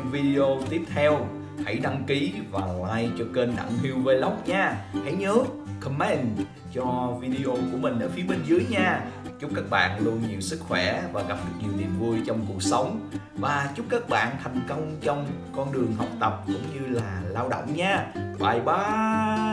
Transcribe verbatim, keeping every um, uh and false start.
xem video tiếp theo, hãy đăng ký và like cho kênh Đặng Hiếu Vlog nha. Hãy nhớ comment cho video của mình ở phía bên dưới nha. Chúc các bạn luôn nhiều sức khỏe và gặp được nhiều niềm vui trong cuộc sống. Và chúc các bạn thành công trong con đường học tập cũng như là lao động nha. Bye bye.